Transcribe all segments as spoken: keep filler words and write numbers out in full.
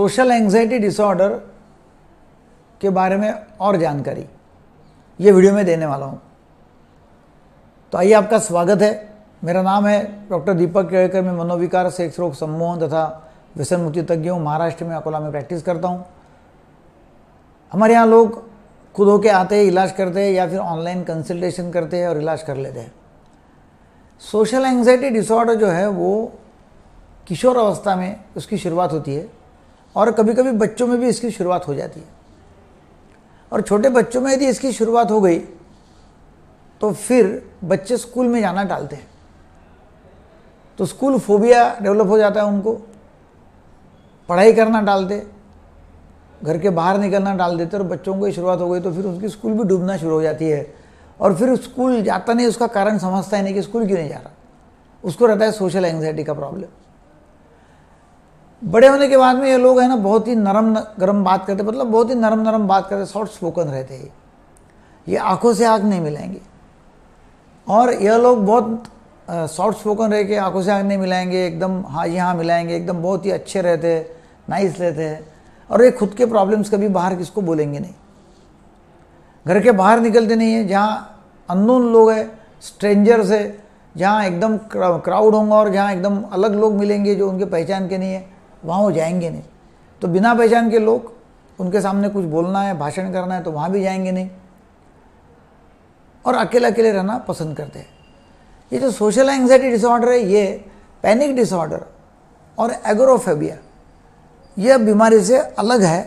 Social anxiety disorder के बारे में और जानकारी ये वीडियो में देने वाला हूँ। तो आइए, आपका स्वागत है। मेरा नाम है डॉक्टर दीपक केलकर। मैं मनोविकार, सेक्स रोग, सम्मोहन तथा व्यसन मुक्ति तज्ञ हूँ। महाराष्ट्र में अकोला में प्रैक्टिस करता हूँ। हमारे यहाँ लोग खुद होके आते हैं, इलाज करते हैं या फिर ऑनलाइन कंसल्टेशन करते हैं और इलाज कर लेते हैं। सोशल एंजाइटी डिसऑर्डर जो है वो किशोर अवस्था में उसकी शुरुआत होती है और कभी कभी बच्चों में भी इसकी शुरुआत हो जाती है। और छोटे बच्चों में यदि इसकी शुरुआत हो गई तो फिर बच्चे स्कूल में जाना टालते हैं, तो स्कूल फोबिया डेवलप हो जाता है। उनको पढ़ाई करना टालते, घर के बाहर निकलना टाल देते, और बच्चों को शुरुआत हो गई तो फिर उसकी स्कूल भी डूबना शुरू हो जाती है। और फिर स्कूल जाता नहीं, उसका कारण समझता ही नहीं कि स्कूल क्यों नहीं जा रहा। उसको रहता है सोशल एंजाइटी का प्रॉब्लम। बड़े होने के बाद में ये लोग है ना, बहुत ही नरम गरम बात करते, मतलब बहुत ही नरम नरम बात करते, शॉर्ट स्पोकन रहते हैं। ये आंखों से आंख नहीं मिलाएंगे और यह लोग बहुत शॉर्ट स्पोकन रह के आंखों से आंख नहीं मिलाएंगे, एकदम हाँ जी हाँ मिलाएंगे, एकदम बहुत ही अच्छे रहते, नाइस रहते हैं। और ये खुद के प्रॉब्लम्स कभी बाहर किसको बोलेंगे नहीं, घर के बाहर निकलते नहीं है। जहाँ अननोन लोग हैं, स्ट्रेंजर्स है, जहाँ एकदम क्राउड होंगे और जहाँ एकदम अलग लोग मिलेंगे जो उनके पहचान के नहीं है, वहाँ वो जाएंगे नहीं। तो बिना पहचान के लोग, उनके सामने कुछ बोलना है, भाषण करना है, तो वहाँ भी जाएंगे नहीं और अकेले अकेले रहना पसंद करते हैं। ये जो सोशल एंजाइटी डिसऑर्डर है, ये पैनिक डिसऑर्डर और एगोराफेबिया, यह बीमारी से अलग है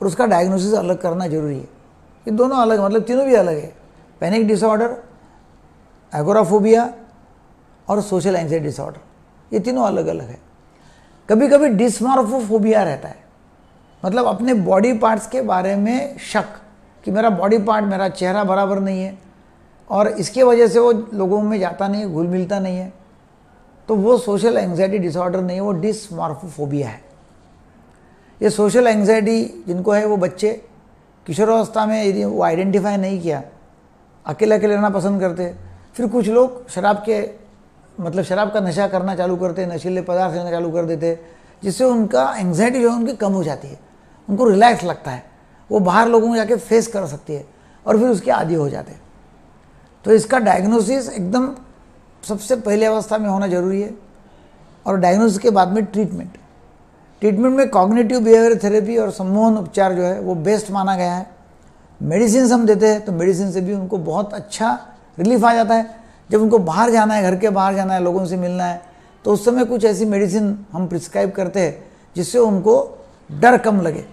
और उसका डायग्नोसिस अलग करना जरूरी है। ये दोनों अलग, मतलब तीनों भी अलग है। पैनिक डिसऑर्डर, एगोराफोबिया और सोशल एंजाइटी डिसऑर्डर, ये तीनों अलग अलग है। कभी कभी डिसमॉर्फोफोबिया रहता है, मतलब अपने बॉडी पार्ट्स के बारे में शक कि मेरा बॉडी पार्ट, मेरा चेहरा बराबर नहीं है और इसके वजह से वो लोगों में जाता नहीं है, घुल मिलता नहीं है। तो वो सोशल एंजाइटी डिसऑर्डर नहीं है, वो डिसमॉर्फोफोबिया है। ये सोशल एंजाइटी जिनको है वो बच्चे किशोरावस्था में यदि वो आइडेंटिफाई नहीं किया, अकेले अकेले रहना पसंद करते हैं। फिर कुछ लोग शराब के, मतलब शराब का नशा करना चालू करते, नशीले पदार्थ लेना चालू कर देते, जिससे उनका एंजाइटी जो है उनकी कम हो जाती है, उनको रिलैक्स लगता है, वो बाहर लोगों को जाके फेस कर सकती है और फिर उसके आदी हो जाते हैं। तो इसका डायग्नोसिस एकदम सबसे पहले अवस्था में होना जरूरी है और डायग्नोसिस के बाद में ट्रीटमेंट। ट्रीटमेंट में कॉग्निटिव बिहेवियर थेरेपी और सम्मोहन उपचार जो है वो बेस्ट माना गया है। मेडिसिन हम देते हैं तो मेडिसिन से भी उनको बहुत अच्छा रिलीफ आ जाता है। जब उनको बाहर जाना है, घर के बाहर जाना है, लोगों से मिलना है, तो उस समय कुछ ऐसी मेडिसिन हम प्रिस्क्राइब करते हैं जिससे उनको डर कम लगे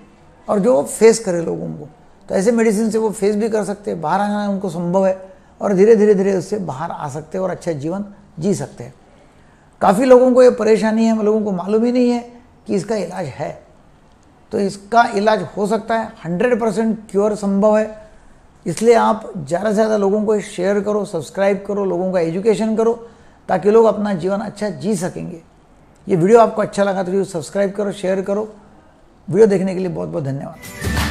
और जो फेस करे लोगों को। तो ऐसे मेडिसिन से वो फेस भी कर सकते हैं, बाहर आना उनको संभव है और धीरे धीरे धीरे उससे बाहर आ सकते हैं और अच्छा जीवन जी सकते हैं। काफ़ी लोगों को ये परेशानी है, लोगों को मालूम ही नहीं है कि इसका इलाज है। तो इसका इलाज हो सकता है, हंड्रेड परसेंट क्योर संभव है। इसलिए आप ज़्यादा से ज़्यादा लोगों को शेयर करो, सब्सक्राइब करो, लोगों का एजुकेशन करो ताकि लोग अपना जीवन अच्छा जी सकेंगे। ये वीडियो आपको अच्छा लगा तो सब्सक्राइब करो, शेयर करो। वीडियो देखने के लिए बहुत बहुत धन्यवाद।